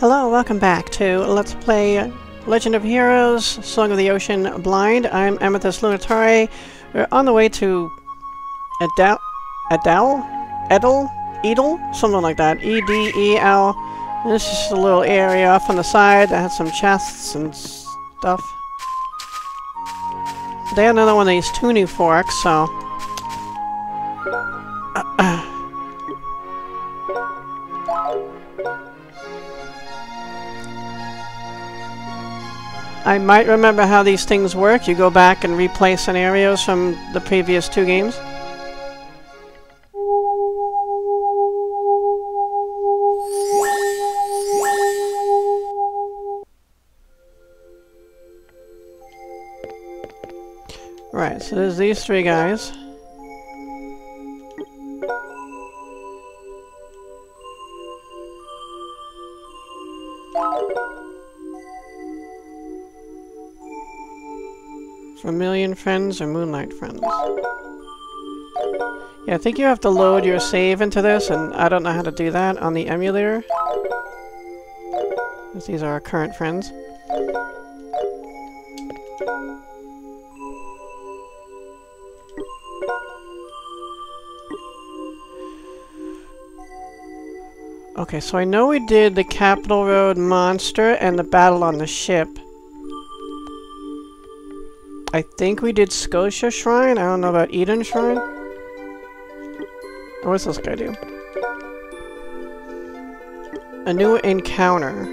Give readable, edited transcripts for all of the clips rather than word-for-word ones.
Hello, welcome back to Let's Play Legend of Heroes Song of the Ocean Blind. I'm Amethyst Lunitari. We're on the way to Edel? Something like that. E-D-E-L. This is just a little area off on the side that has some chests and stuff. They had another one of these two new forks, so... I might remember how these things work. You go back and replay scenarios from the previous two games. Right, so there's these three guys. Vermilion friends or moonlight friends? Yeah, I think you have to load your save into this, and I don't know how to do that on the emulator. These are our current friends. Okay, so I know we did the Capitol Road monster and the battle on the ship. I think we did Scotia Shrine. I don't know about Eden Shrine. What's this guy do? A new encounter.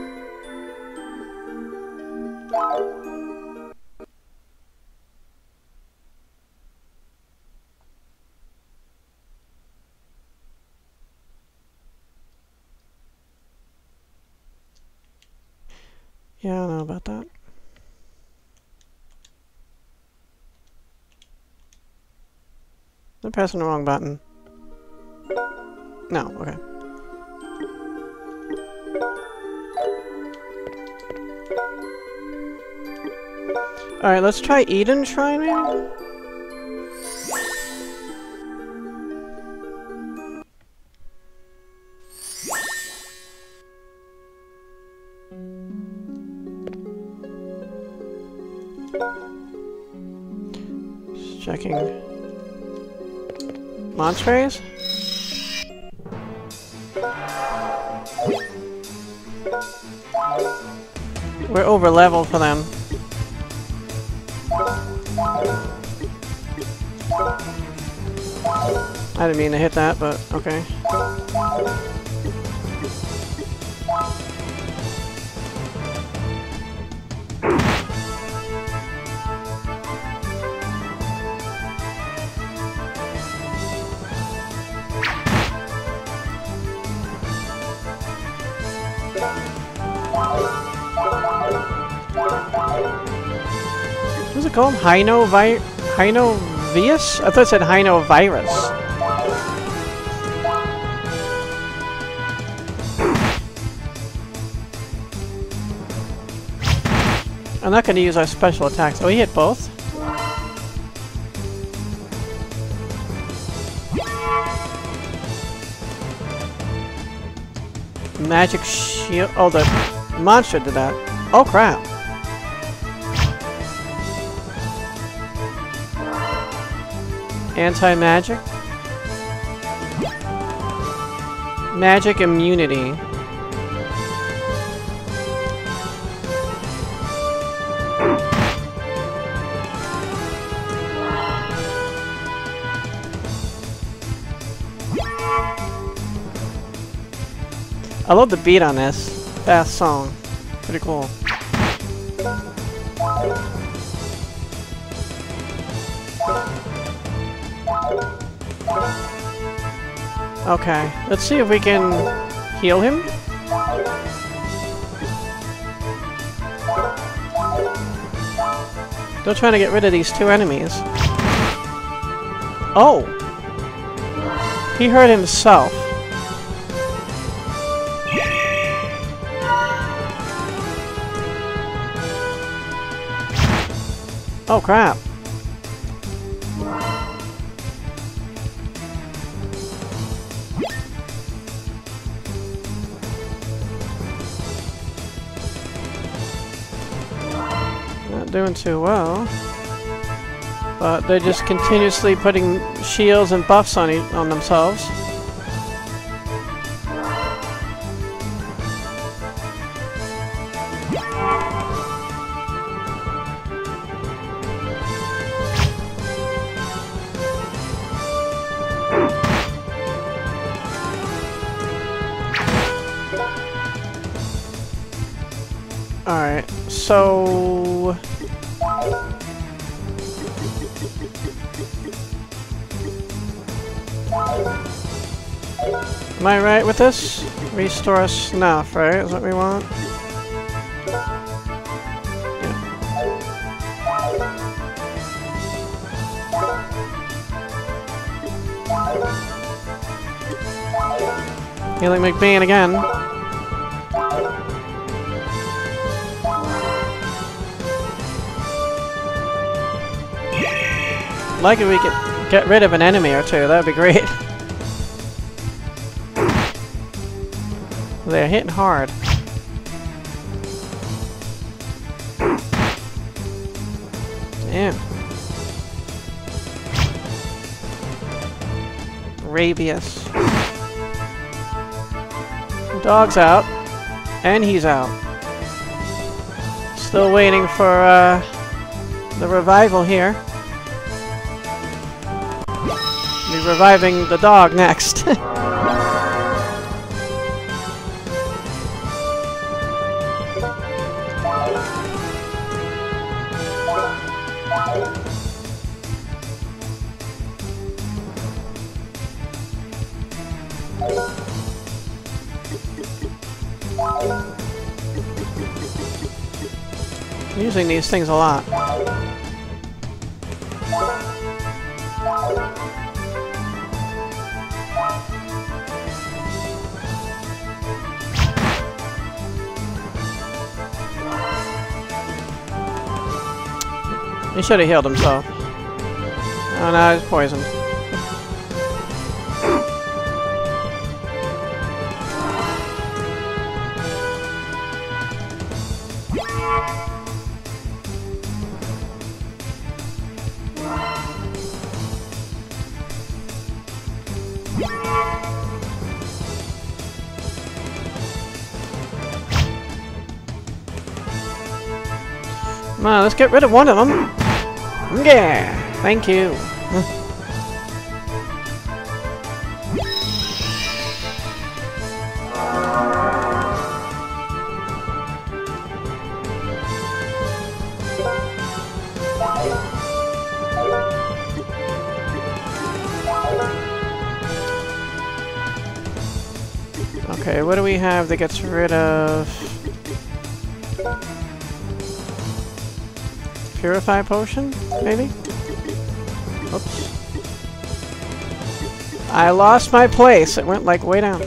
Yeah, I don't know about that. I'm pressing the wrong button. No, okay. Alright, let's try Eden Shrine maybe? Just checking. Monsters? We're over level for them. I didn't mean to hit that, but okay. What's it called? Heinovirovius? I thought it said Heinovirus. I'm not going to use our special attacks. Oh, he hit both. Magic shield. Oh, the monster did that. Oh, crap. Anti-magic? Magic immunity. I love the beat on this. Fast song. Pretty cool. Okay, let's see if we can heal him. Still trying to get rid of these two enemies. Oh! He hurt himself. Oh crap. doing too well. But they're just continuously putting shields and buffs on themselves. Alright, so... am I right with this? Restore snuff, right? Is what we want? Yeah. Healing McBean again. Like if we could get rid of an enemy or two, that'd be great. They're hitting hard. Damn. Rabius. Dog's out. And he's out. Still waiting for the revival here. Reviving the dog next. I'm using these things a lot. He should have healed himself. Oh no, he's poisoned. Come on, let's get rid of one of them. Yeah, thank you. Okay, what do we have that gets rid of? Purify potion, maybe? Oops. I lost my place. It went like way down.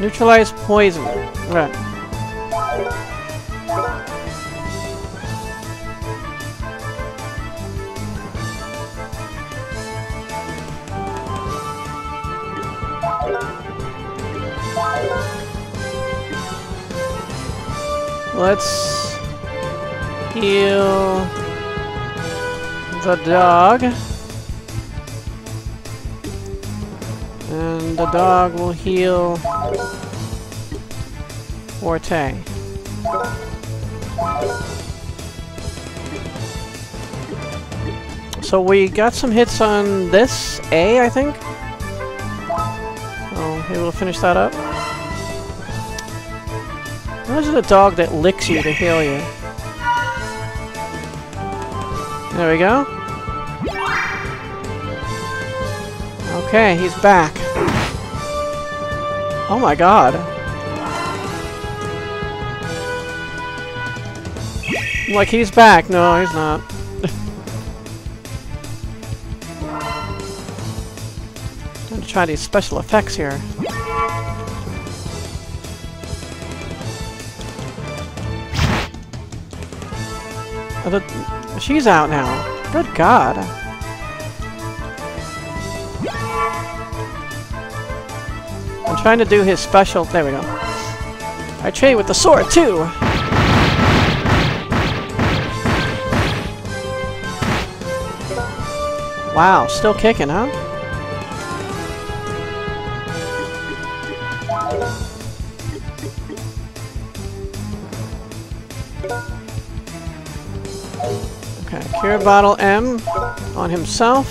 Neutralize poison. Right. Let's heal the dog, and the dog will heal Forte. So we got some hits on this A, I think. So maybe we'll finish that up. Where's the dog that licks you to heal you? There we go. Okay, he's back. Oh my god. Like, he's back. No, he's not. I'm gonna try these special effects here. She's out now. Good god. I'm trying to do his special. There we go. I trade with the sword too. Wow, still kicking, huh? Okay, Cure Bottle M on himself.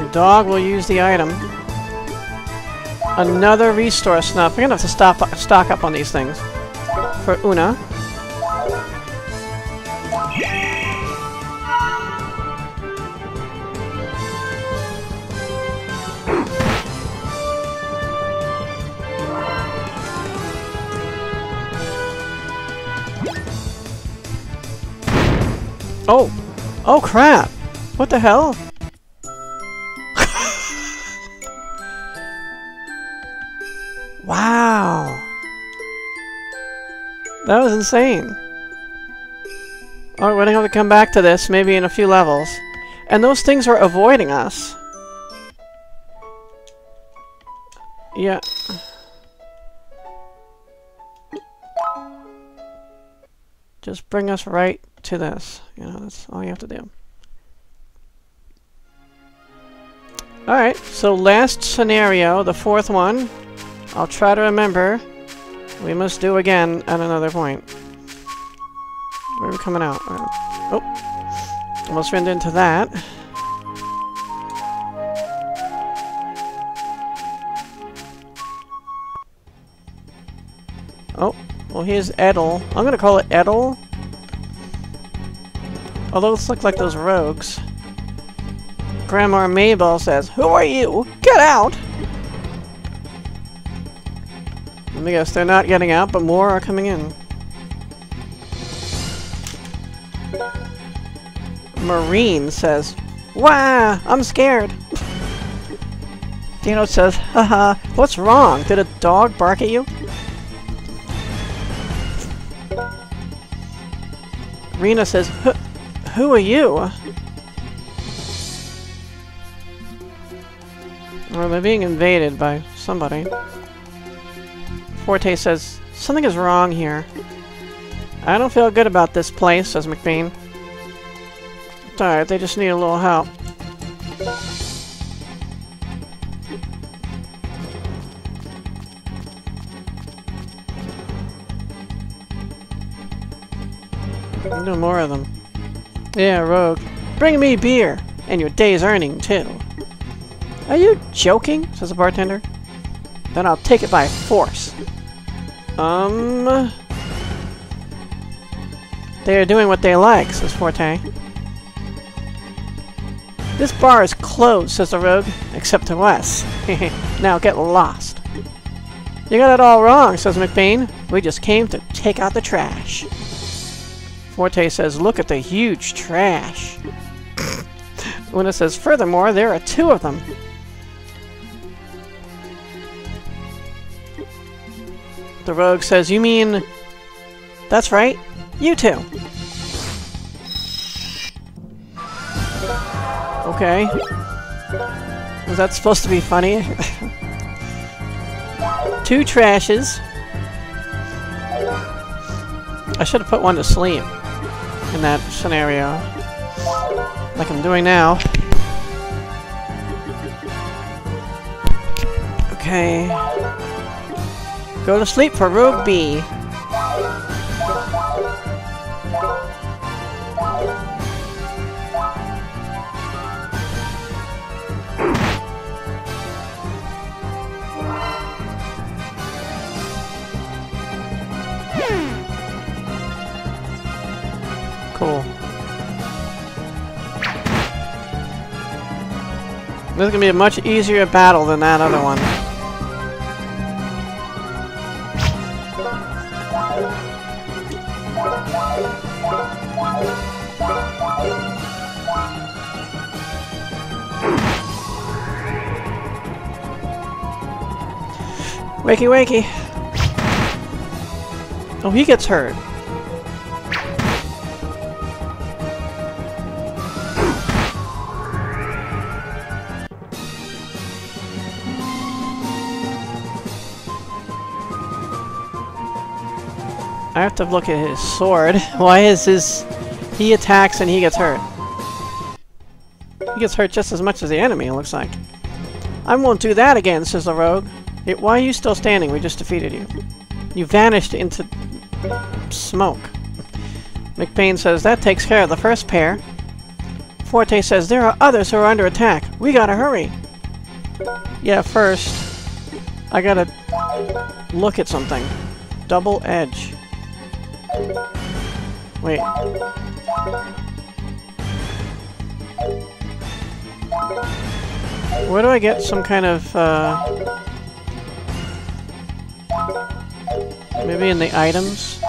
The dog will use the item. Another restore snuff. We're gonna have to stock up on these things. For Una. Oh! Oh crap! What the hell? Wow! That was insane. Alright, we're gonna have to come back to this, maybe in a few levels. And those things are avoiding us. Yeah. Just bring us right to this. You know, that's all you have to do. Alright, so last scenario, the fourth one. I'll try to remember. We must do again at another point. Where are we coming out? Oh. Almost ran into that. Oh. Well, here's Edel. I'm gonna call it Edel. Although this looks like those rogues. Grandma Mabel says, "Who are you? Get out!" Let me guess, they're not getting out, but more are coming in. Marine says, "Wah! I'm scared!" Dino says, "Haha, what's wrong? Did a dog bark at you?" Rena says, "Who are you?" Well, they're being invaded by somebody. Forte says, "Something is wrong here. I don't feel good about this place," says McBean. It's alright, they just need a little help. No more of them. Yeah, rogue. "Bring me beer, and your day's earning, too." "Are you joking?" says the bartender. "Then I'll take it by force." They are doing what they like," says Forte. "This bar is closed," says the rogue, "except to us." "Now get lost." "You got it all wrong," says McBean. "We just came to take out the trash." Forte says, "Look at the huge trash." Una says, "Furthermore, there are two of them." The rogue says, "You mean... that's right, you two." Okay. Was that supposed to be funny? Two trashes. I should have put one to sleep in that scenario. Like I'm doing now. Okay. Go to sleep for Rogue B. Cool. This is gonna be a much easier battle than that other one. Wakey, wakey. Oh, he gets hurt. I have to look at his sword. Why is his... He attacks and he gets hurt. He gets hurt just as much as the enemy, it looks like. I won't do that again, says the rogue. It, why are you still standing? We just defeated you. You vanished into... smoke. McBain says, that takes care of the first pair. Forte says, there are others who are under attack. We gotta hurry. Yeah, first... I gotta... look at something. Double edge. Wait. Where do I get some kind of, maybe in the items?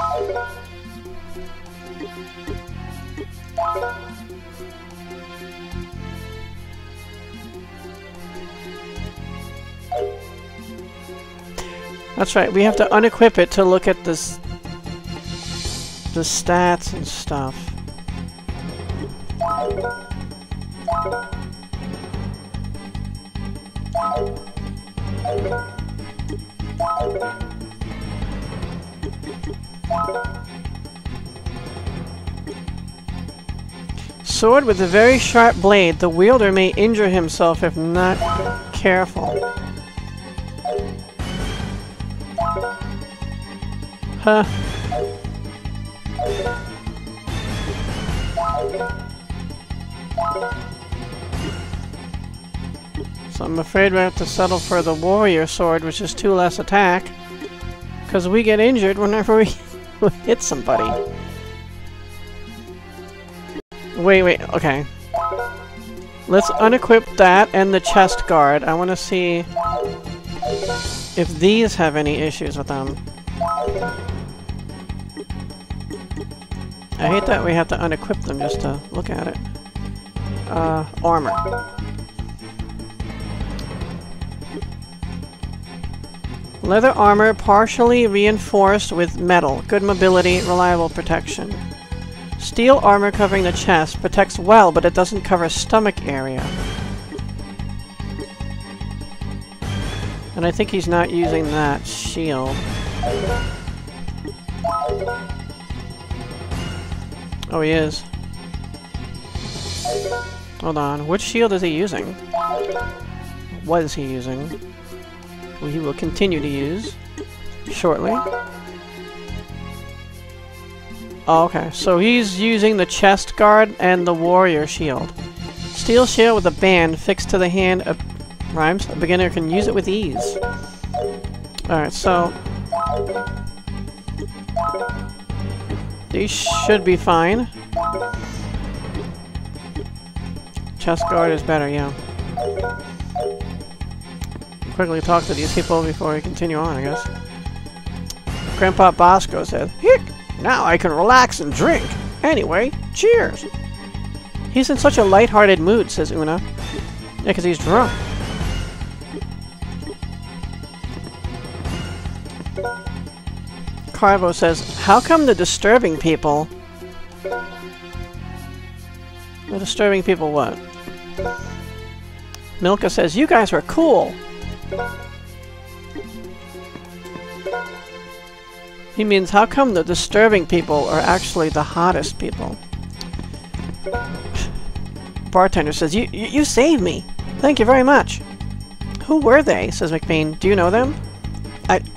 That's right, we have to unequip it to look at this... the stats and stuff. Sword with a very sharp blade. The wielder may injure himself if not careful. Huh. So I'm afraid we have to settle for the warrior sword, which is 2 less attack. Because we get injured whenever we hit somebody. Wait, okay. Let's unequip that and the chest guard. I want to see if these have any issues with them. I hate that we have to unequip them just to look at it. Armor. Leather armor partially reinforced with metal. Good mobility, reliable protection. Steel armor covering the chest protects well, but it doesn't cover stomach area. And I think he's not using that shield. Oh, he is. Hold on. Which shield is he using? What is he using? Well, he will continue to use shortly. Oh, okay. So he's using the chest guard and the warrior shield. Steel shield with a band fixed to the hand. Rhymes. A beginner can use it with ease. Alright, so... these should be fine. Chest guard is better, yeah. Quickly talk to these people before we continue on, I guess. Grandpa Bosco says, "Hick! Now I can relax and drink! Anyway, cheers!" He's in such a lighthearted mood, says Una. Yeah, 'cause he's drunk. Carbo says, "How come the disturbing people?" The disturbing people what? Milka says, "You guys were cool." He means, how come the disturbing people are actually the hottest people? Bartender says, "You saved me. Thank you very much." "Who were they?" says McBean. "Do you know them?"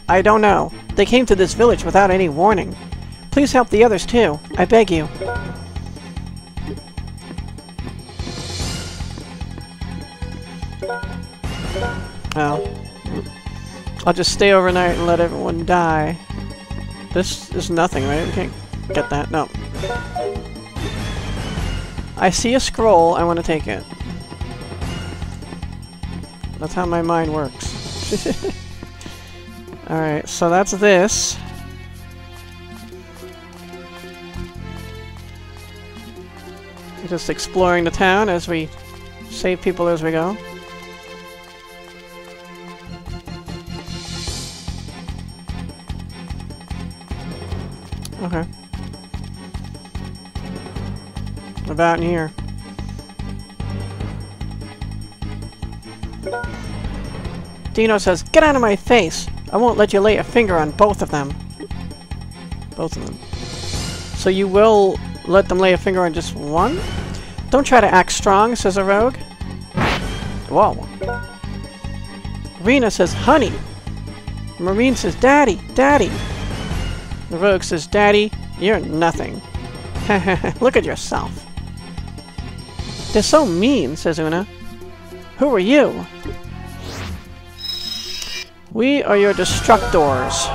I don't know. They came to this village without any warning. Please help the others too, I beg you. Oh. I'll just stay overnight and let everyone die. This is nothing, right? We can't get that. No. I see a scroll, I want to take it. That's how my mind works. Alright, so that's this. We're just exploring the town as we save people as we go. Okay. About in here. Dino says, "Get out of my face! I won't let you lay a finger on both of them." both of them. So you will let them lay a finger on just one? Don't try to act strong, says a rogue. Whoa. Rena says, honey. Marine says, daddy, daddy. The rogue says, daddy, you're nothing. Look at yourself. They're so mean, says Una. Who are you? We are your destructors.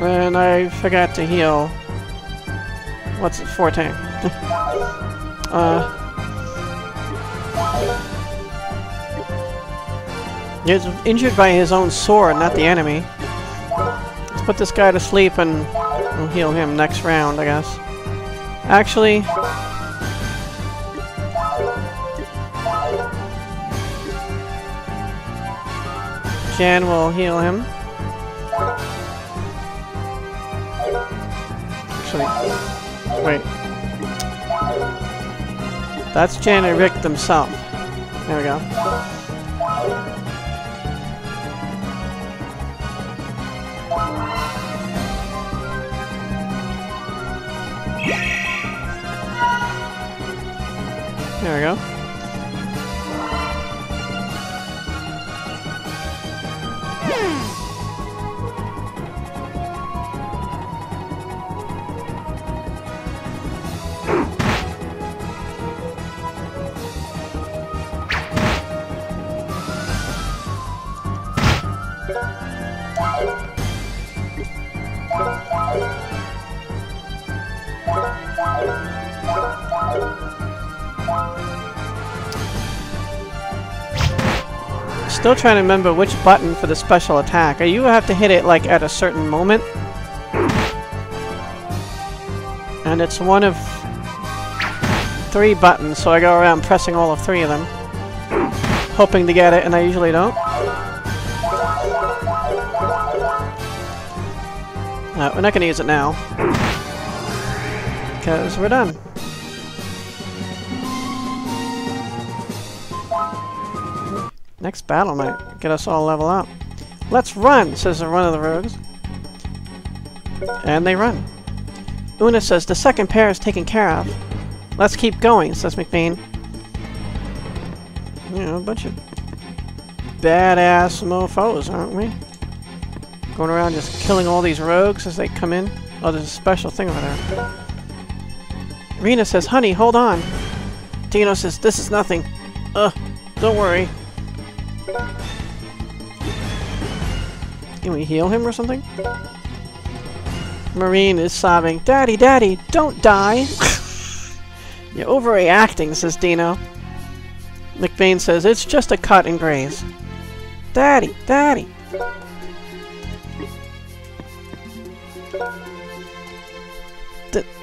And I forgot to heal. What's it? Forte. He's injured by his own sword, not the enemy. Let's put this guy to sleep and we'll heal him next round, I guess. Actually, Jan will heal him. Actually, wait. That's Jan and Rick themselves. There we go. There we go. Still trying to remember which button for the special attack. You have to hit it like at a certain moment. And it's one of three buttons, so I go around pressing all of three of them. Hoping to get it, and I usually don't. We're not going to use it now. Because we're done. Next battle might get us all level up. Let's run, says one of the rogues. And they run. Una says, the second pair is taken care of. Let's keep going, says McBain. You know, a bunch of badass mofos, aren't we? Going around just killing all these rogues as they come in. Oh, there's a special thing over there. Rena says, honey, hold on. Dino says, this is nothing. Ugh, don't worry. Can we heal him or something? Marine is sobbing. Daddy, daddy, don't die! You're overreacting, says Dino. McBain says, it's just a cut and graze. Daddy, daddy!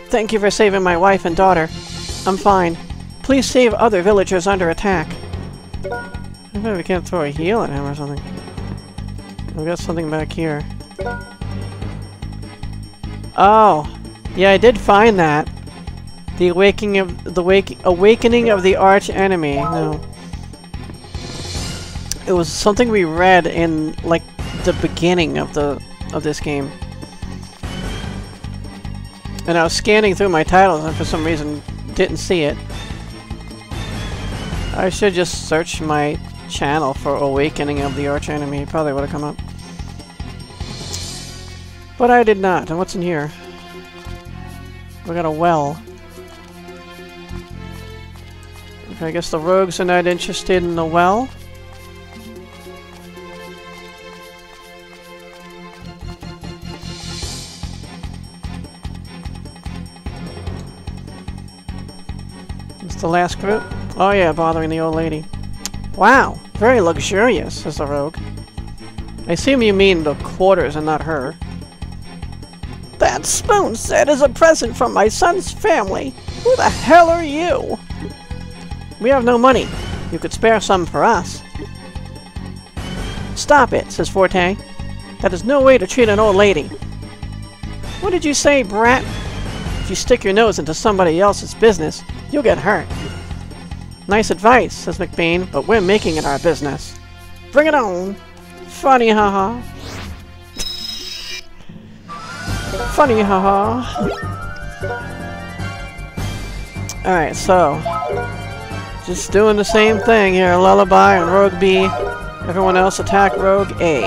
Thank you for saving my wife and daughter. I'm fine. Please save other villagers under attack. I bet we can't throw a heal at him or something. We got something back here. Oh! Yeah, I did find that. The Awakening of the Arch Enemy. No. It was something we read in like the beginning of this game. And I was scanning through my titles and for some reason didn't see it. I should just search my channel for Awakening of the Arch Enemy. Probably would have come up. But I did not. And what's in here? We got a well. Okay, I guess the rogues are not interested in the well. It's the last group. Oh yeah, bothering the old lady. Wow, very luxurious, says the rogue. I assume you mean the quarters and not her. That spoon set is a present from my son's family. Who the hell are you? We have no money. You could spare some for us. Stop it, says Forte. That is no way to treat an old lady. What did you say, brat? If you stick your nose into somebody else's business, you'll get hurt. Nice advice, says McBain, but we're making it our business. Bring it on! Funny, haha. Funny, haha. Alright, so. Just doing the same thing here. Lullaby and Rogue B. Everyone else attack Rogue A.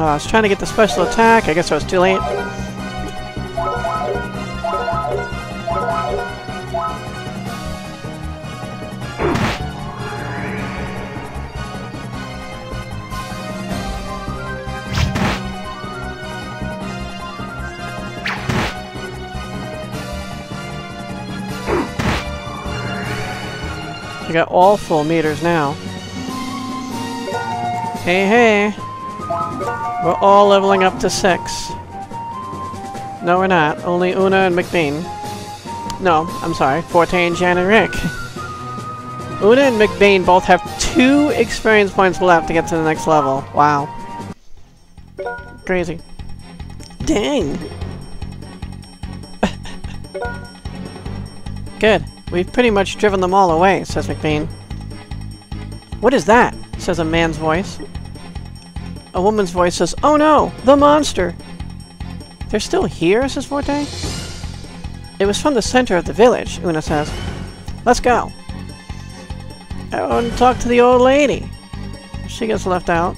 I was trying to get the special attack. I guess I was too late. I got all full meters now. Hey, hey. We're all leveling up to 6. No, we're not. Only Una and McBain. No, I'm sorry. Forte, Jan, and Rick. Una and McBain both have 2 experience points left to get to the next level. Wow. Crazy. Dang. Good. We've pretty much driven them all away, says McBain. What is that? Says a man's voice. A woman's voice says, "Oh no! The monster!" "They're still here?" says Forte. "It was from the center of the village," Una says. "Let's go. I want to talk to the old lady." She gets left out.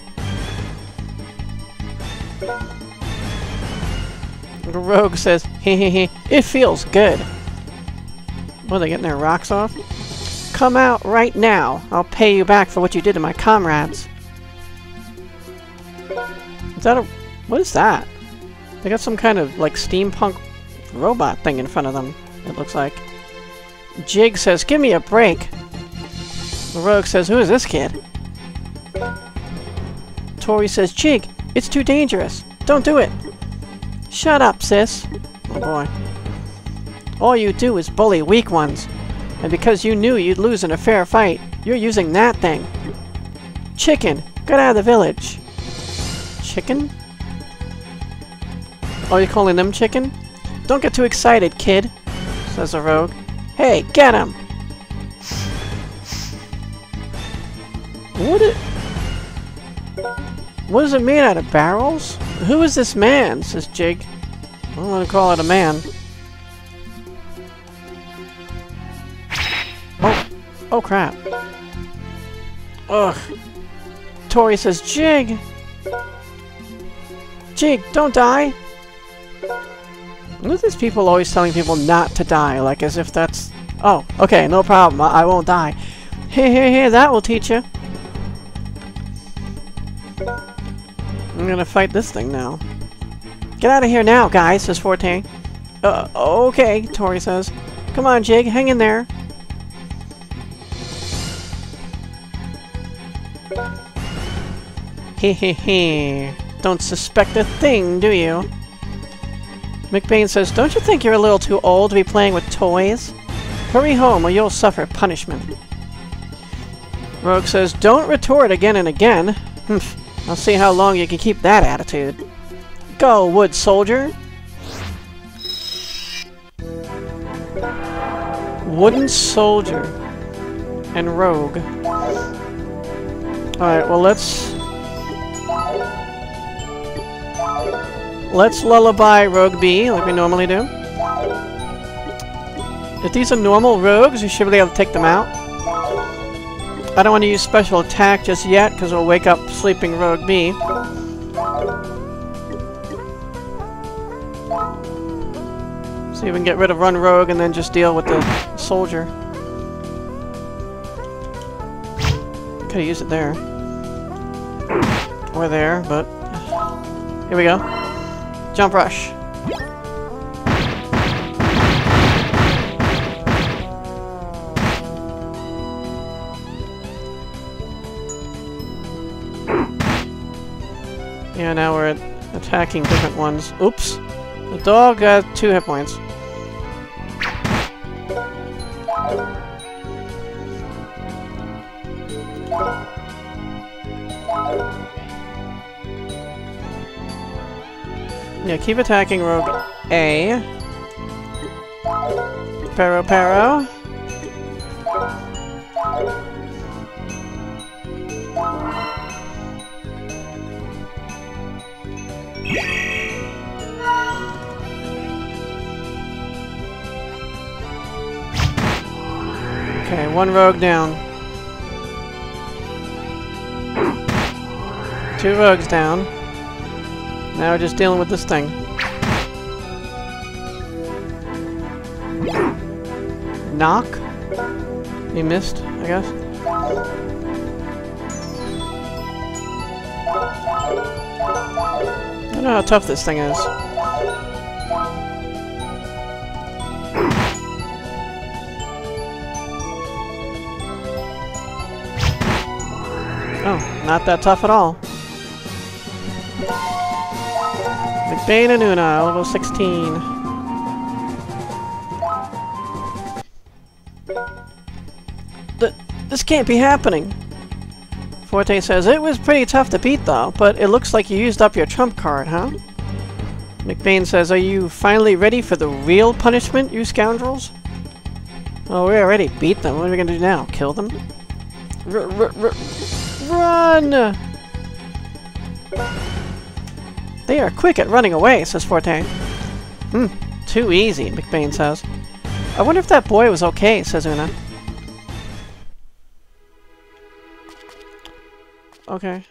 The Rogue says, "Hehehe, it feels good." What, are they getting their rocks off? "Come out right now. I'll pay you back for what you did to my comrades." Is that a... what is that? They got some kind of, like, steampunk robot thing in front of them, it looks like. Jig says, "Give me a break." The Rogue says, "Who is this kid?" Tori says, "Jig, it's too dangerous. Don't do it." "Shut up, sis." Oh boy. "All you do is bully weak ones. And because you knew you'd lose in a fair fight, you're using that thing. Chicken, get out of the village." Chicken? Oh, you're calling them chicken? "Don't get too excited, kid," says the Rogue. "Hey, get him!" What is it made out of, barrels? "Who is this man?" says Jig. I don't want to call it a man. Oh. Oh, crap. Ugh. Tori says, "Jig! Jig, don't die!" What are these people always telling people not to die? Like, as if that's... Oh, okay, no problem. I won't die. "Hey, hey, hey, that will teach you." I'm gonna fight this thing now. "Get out of here now, guys," says Forte. Okay, Tori says. "Come on, Jig, hang in there." "Hehehe. Don't suspect a thing, do you?" McBain says, "Don't you think you're a little too old to be playing with toys? Hurry home or you'll suffer punishment." Rogue says, "Don't retort again and again. Humph, I'll see how long you can keep that attitude. Go, wood soldier." Wooden soldier and Rogue. Alright, well let's lullaby Rogue B, like we normally do. If these are normal rogues, we should be able to take them out. I don't want to use special attack just yet, because we'll wake up sleeping Rogue B. See if we can get rid of Run Rogue and then just deal with the soldier. Could've used it there. Or there, but... Here we go. Jump rush. Yeah, now we're attacking different ones. Oops. The dog got 2 hit points. Yeah, keep attacking Rogue A. Pero Pero. Okay, one rogue down. Two rogues down. Now we're just dealing with this thing. Knock? He missed, I guess. I don't know how tough this thing is. Oh, not that tough at all. Beta Nuna, level 16. This can't be happening. Forte says, it was pretty tough to beat though, but it looks like you used up your trump card, huh? McBain says, are you finally ready for the real punishment, you scoundrels? Well, we already beat them. What are we gonna do now? Kill them? Run! They are quick at running away, says Forte. Too easy, McBain says. I wonder if that boy was okay, says Una. Okay.